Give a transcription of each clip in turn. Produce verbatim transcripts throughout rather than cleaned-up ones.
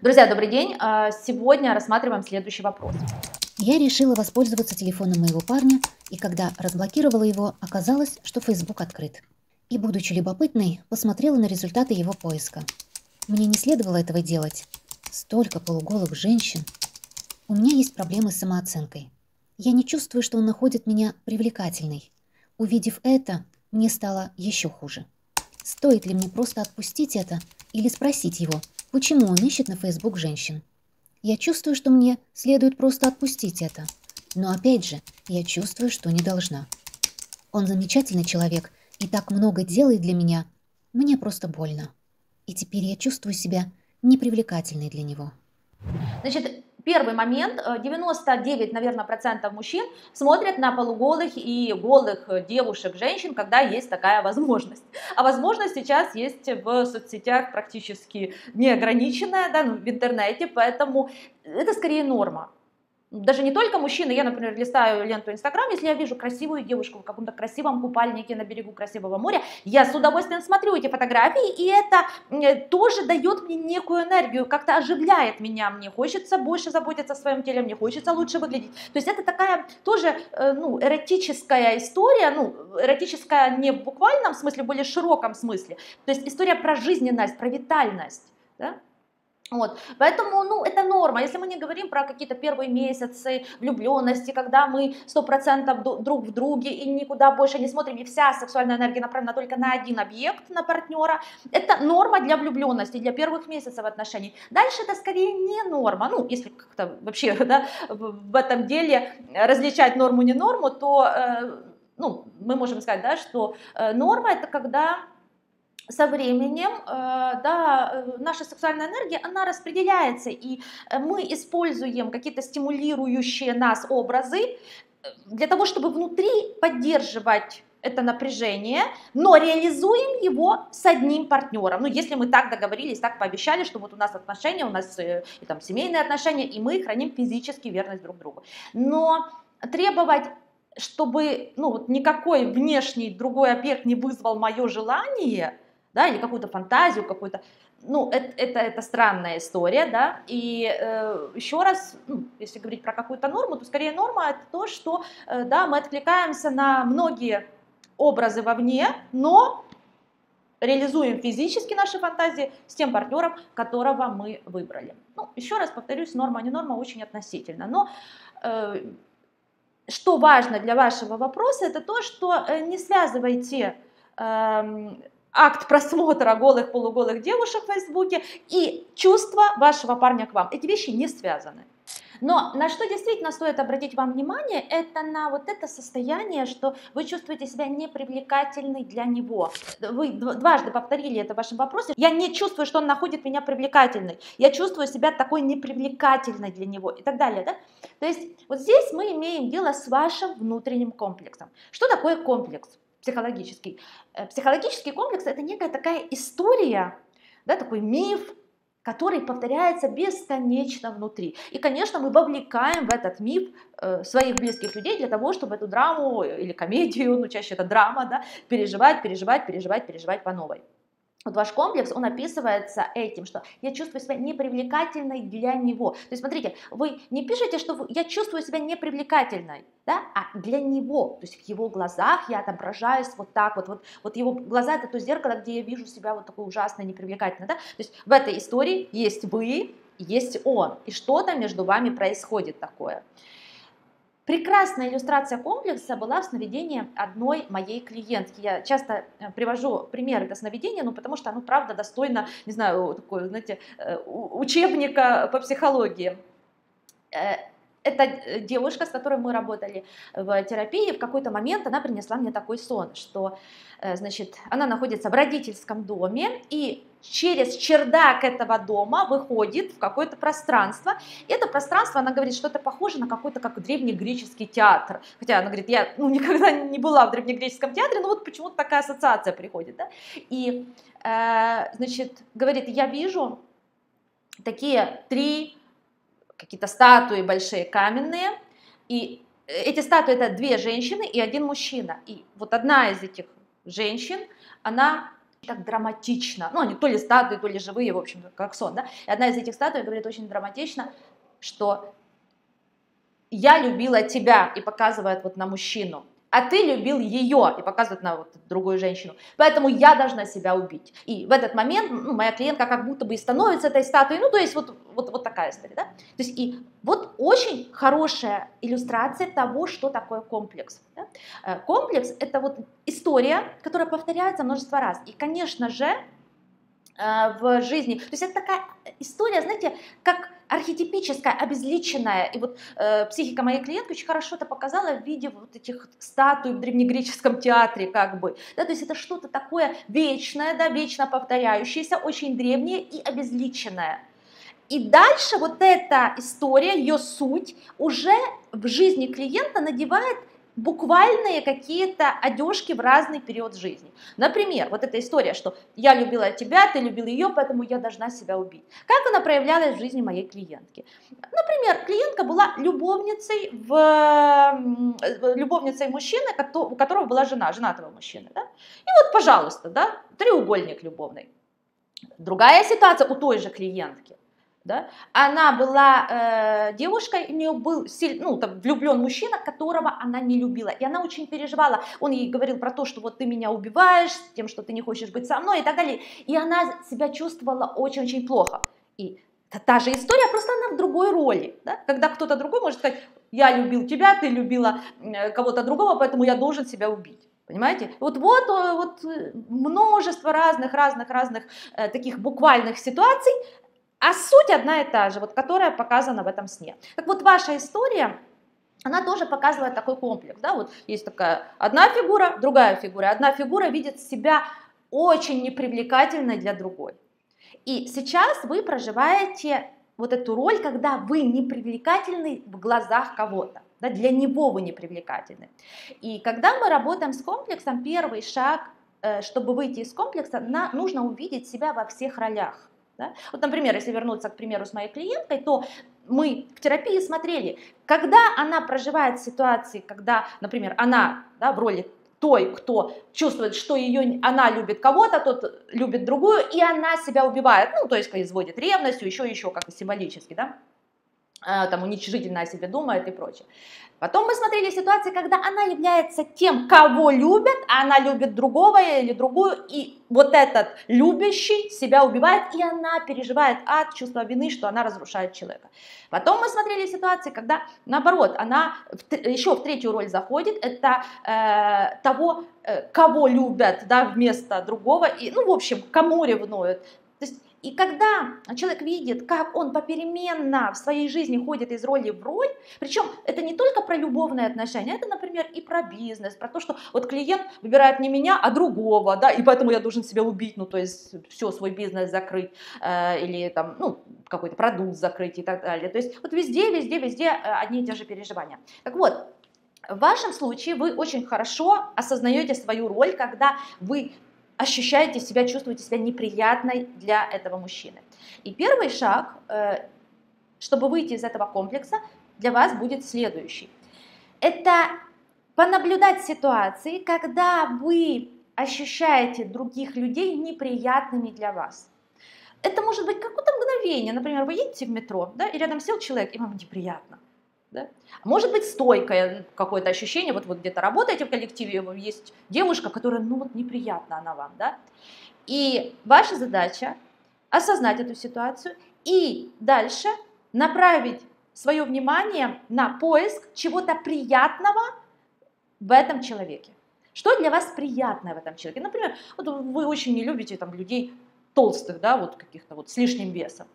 Друзья, добрый день. Сегодня рассматриваем следующий вопрос. Я решила воспользоваться телефоном моего парня, и когда разблокировала его, оказалось, что Facebook открыт. И, будучи любопытной, посмотрела на результаты его поиска. Мне не следовало этого делать. Столько полуголых женщин. У меня есть проблемы с самооценкой. Я не чувствую, что он находит меня привлекательной. Увидев это, мне стало еще хуже. Стоит ли мне просто отпустить это или спросить его, почему он ищет на Facebook женщин? Я чувствую, что мне следует просто отпустить это. Но опять же, я чувствую, что не должна. Он замечательный человек и так много делает для меня. Мне просто больно. И теперь я чувствую себя непривлекательной для него. Значит, первый момент. девяносто девять, наверное, процентов мужчин смотрят на полуголых и голых девушек, женщин, когда есть такая возможность. А возможность сейчас есть в соцсетях практически неограниченная, да, в интернете, поэтому это скорее норма. Даже не только мужчины. Я, например, листаю ленту Инстаграм, если я вижу красивую девушку в каком-то красивом купальнике на берегу красивого моря, я с удовольствием смотрю эти фотографии, и это тоже дает мне некую энергию, как-то оживляет меня, мне хочется больше заботиться о своем теле, мне хочется лучше выглядеть. То есть это такая тоже ну, эротическая история, ну, эротическая не в буквальном смысле, в более широком смысле. То есть история про жизненность, про витальность, да? Вот. Поэтому ну, это норма, если мы не говорим про какие-то первые месяцы влюбленности, когда мы сто процентов друг в друге и никуда больше не смотрим, и вся сексуальная энергия направлена только на один объект, на партнера, это норма для влюбленности, для первых месяцев отношений. Дальше это скорее не норма, ну если как-то вообще да, в этом деле различать норму не норму, то э, ну, мы можем сказать, да, что э, норма это когда... Со временем да, наша сексуальная энергия, она распределяется, и мы используем какие-то стимулирующие нас образы для того, чтобы внутри поддерживать это напряжение, но реализуем его с одним партнером. Ну, если мы так договорились, так пообещали, что вот у нас отношения, у нас и, там, семейные отношения, и мы храним физически верность друг другу. Но требовать... чтобы ну, вот никакой внешний другой объект не вызвал мое желание, да, или какую-то фантазию, какую-то, ну, это, это, это странная история, да, и э, еще раз, ну, если говорить про какую-то норму, то скорее норма это то, что, э, да, мы откликаемся на многие образы вовне, но реализуем физически наши фантазии с тем партнером, которого мы выбрали. Ну, еще раз повторюсь, норма, не норма, очень относительно, но... Э, Что важно для вашего вопроса, это то, что не связывайте э, акт просмотра голых, полуголых девушек в Фейсбуке и чувства вашего парня к вам. Эти вещи не связаны. Но на что действительно стоит обратить вам внимание, это на вот это состояние, что вы чувствуете себя непривлекательной для него. Вы дважды повторили это в вашем вопросе. Я не чувствую, что он находит меня привлекательной. Я чувствую себя такой непривлекательной для него и так далее. Да? То есть вот здесь мы имеем дело с вашим внутренним комплексом. Что такое комплекс психологический? Психологический комплекс – это некая такая история, да, такой миф, который повторяется бесконечно внутри. И, конечно, мы вовлекаем в этот миф своих близких людей для того, чтобы эту драму или комедию, ну, чаще это драма, да, переживать, переживать, переживать, переживать по новой. Вот ваш комплекс, он описывается этим, что я чувствую себя непривлекательной для него. То есть, смотрите, вы не пишете, что вы, я чувствую себя непривлекательной, да, а для него, то есть в его глазах я отображаюсь вот так вот. Вот, вот его глаза – это то зеркало, где я вижу себя вот такой ужасно непривлекательной. Да? То есть в этой истории есть вы, есть он, и что-то между вами происходит такое. Прекрасная иллюстрация комплекса была в сновидении одной моей клиентки. Я часто привожу пример это сновидение, ну, потому что оно, правда, достойно, не знаю, такой, знаете, учебника по психологии. Эта девушка, с которой мы работали в терапии, в какой-то момент она принесла мне такой сон, что, значит, она находится в родительском доме, и через чердак этого дома выходит в какое-то пространство. И это пространство, она говорит, что это похоже на какой-то как древнегреческий театр. Хотя она говорит, я ну, никогда не была в древнегреческом театре, но вот почему-то такая ассоциация приходит. Да? И, э, значит, говорит, я вижу такие три... какие-то статуи большие, каменные, и эти статуи это две женщины и один мужчина, и вот одна из этих женщин, она так драматично. Ну, они то ли статуи, то ли живые, в общем, как сон, да. И одна из этих статуй говорит очень драматично, что я любила тебя, и показывает вот на мужчину, а ты любил ее, и показывает на вот другую женщину, поэтому я должна себя убить. И в этот момент, ну, моя клиентка как будто бы и становится этой статуей, ну, то есть вот, вот, вот такая история, да. То есть и вот очень хорошая иллюстрация того, что такое комплекс. Да? Комплекс – это вот история, которая повторяется множество раз, и, конечно же, в жизни. То есть это такая история, знаете, как архетипическая, обезличенная. И вот э, психика моей клиентки очень хорошо это показала в виде вот этих статуй в древнегреческом театре, как бы. Да, то есть это что-то такое вечное, да, вечно повторяющееся, очень древнее и обезличенное. И дальше вот эта история, ее суть уже в жизни клиента надевает буквальные какие-то одежки в разный период жизни. Например, вот эта история, что я любила тебя, ты любил ее, поэтому я должна себя убить. Как она проявлялась в жизни моей клиентки? Например, клиентка была любовницей, в... любовницей мужчины, у которого была жена, женатого мужчины. Да? И вот, пожалуйста, да, треугольник любовный. Другая ситуация у той же клиентки. Да? Она была э, девушкой, у нее был ну, там, влюблен мужчина, которого она не любила, и она очень переживала, он ей говорил про то, что вот ты меня убиваешь, тем, что ты не хочешь быть со мной и так далее, и она себя чувствовала очень-очень плохо, и та же история, просто она в другой роли, да? Когда кто-то другой может сказать, я любил тебя, ты любила кого-то другого, поэтому я должен себя убить. Понимаете? Вот, вот, вот множество разных-разных-разных э, таких буквальных ситуаций, а суть одна и та же, вот, которая показана в этом сне. Так вот, ваша история, она тоже показывает такой комплекс. Да? Вот есть такая одна фигура, другая фигура. Одна фигура видит себя очень непривлекательной для другой. И сейчас вы проживаете вот эту роль, когда вы непривлекательны в глазах кого-то. Да? Для него вы непривлекательны. И когда мы работаем с комплексом, первый шаг, чтобы выйти из комплекса, нужно увидеть себя во всех ролях. Да? Вот, например, если вернуться к примеру с моей клиенткой, то мы в терапии смотрели, когда она проживает ситуации, когда, например, она да, в роли той, кто чувствует, что ее, она любит кого-то, тот любит другую, и она себя убивает, ну, то есть производит ревностью, еще-еще как-то символически, да, там уничижительно о себе думает и прочее. Потом мы смотрели ситуации, когда она является тем, кого любят, а она любит другого или другую, и вот этот любящий себя убивает, и она переживает ад, чувство вины, что она разрушает человека. Потом мы смотрели ситуации, когда, наоборот, она еще в третью роль заходит, это э, того, э, кого любят, да, вместо другого, и, ну, в общем, кому ревнуют. То есть, и когда человек видит, как он попеременно в своей жизни ходит из роли в роль, причем это не только про любовные отношения, это, например, и про бизнес, про то, что вот клиент выбирает не меня, а другого, да, и поэтому я должен себя убить, ну, то есть все, свой бизнес закрыть, э, или там, ну, какой-то продукт закрыть и так далее. То есть вот везде, везде, везде одни и те же переживания. Так вот, в вашем случае вы очень хорошо осознаете свою роль, когда вы ощущаете себя, чувствуете себя неприятной для этого мужчины. И первый шаг, чтобы выйти из этого комплекса, для вас будет следующий. Это понаблюдать ситуации, когда вы ощущаете других людей неприятными для вас. Это может быть какое-то мгновение, например, вы едете в метро, да, и рядом сел человек, и вам неприятно. Да? Может быть, стойкое какое-то ощущение, вот вы где-то работаете в коллективе, есть девушка, которая, ну вот неприятна она вам, да? И ваша задача осознать эту ситуацию и дальше направить свое внимание на поиск чего-то приятного в этом человеке. Что для вас приятное в этом человеке? Например, вот вы очень не любите там людей толстых, да, вот каких-то вот с лишним весом.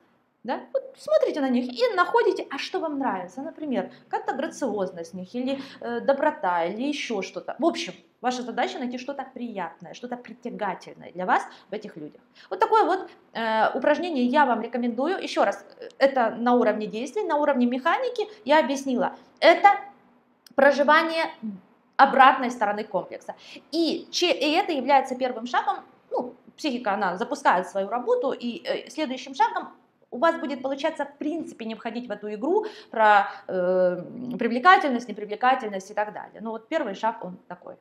Да? Вот смотрите на них и находите, а что вам нравится, например, как-то грациозность них, или э, доброта, или еще что-то. В общем, ваша задача найти что-то приятное, что-то притягательное для вас в этих людях. Вот такое вот э, упражнение я вам рекомендую. Еще раз, это на уровне действий, на уровне механики я объяснила. Это проживание обратной стороны комплекса. И, и это является первым шагом, ну, психика, она запускает свою работу, и э, следующим шагом у вас будет получаться в принципе не входить в эту игру про э, привлекательность, непривлекательность и так далее. Но вот первый шаг он такой.